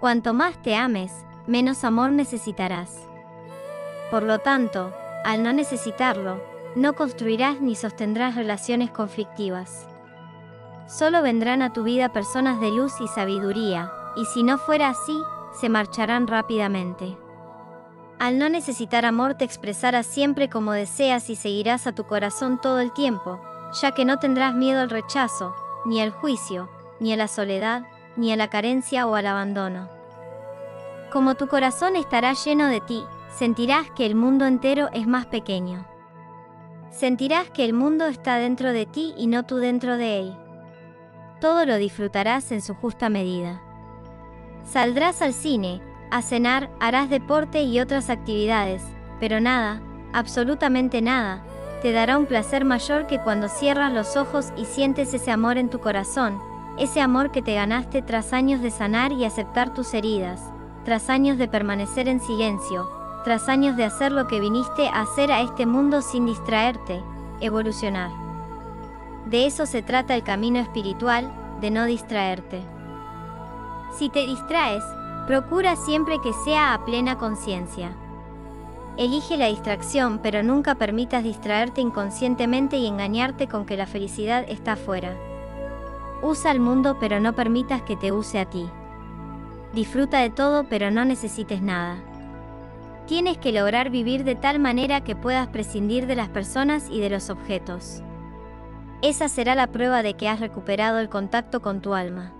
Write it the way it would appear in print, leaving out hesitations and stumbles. Cuanto más te ames, menos amor necesitarás. Por lo tanto, al no necesitarlo, no construirás ni sostendrás relaciones conflictivas. Solo vendrán a tu vida personas de luz y sabiduría, y si no fuera así, se marcharán rápidamente. Al no necesitar amor te expresarás siempre como deseas y seguirás a tu corazón todo el tiempo, ya que no tendrás miedo al rechazo, ni al juicio, ni a la soledad, ni a la carencia o al abandono. Como tu corazón estará lleno de ti, sentirás que el mundo entero es más pequeño. Sentirás que el mundo está dentro de ti y no tú dentro de él. Todo lo disfrutarás en su justa medida. Saldrás al cine, a cenar, harás deporte y otras actividades, pero nada, absolutamente nada, te dará un placer mayor que cuando cierras los ojos y sientes ese amor en tu corazón, ese amor que te ganaste tras años de sanar y aceptar tus heridas, tras años de permanecer en silencio, tras años de hacer lo que viniste a hacer a este mundo sin distraerte, evolucionar. De eso se trata el camino espiritual, de no distraerte. Si te distraes, procura siempre que sea a plena conciencia. Elige la distracción, pero nunca permitas distraerte inconscientemente y engañarte con que la felicidad está afuera. Usa al mundo, pero no permitas que te use a ti. Disfruta de todo, pero no necesites nada. Tienes que lograr vivir de tal manera que puedas prescindir de las personas y de los objetos. Esa será la prueba de que has recuperado el contacto con tu alma.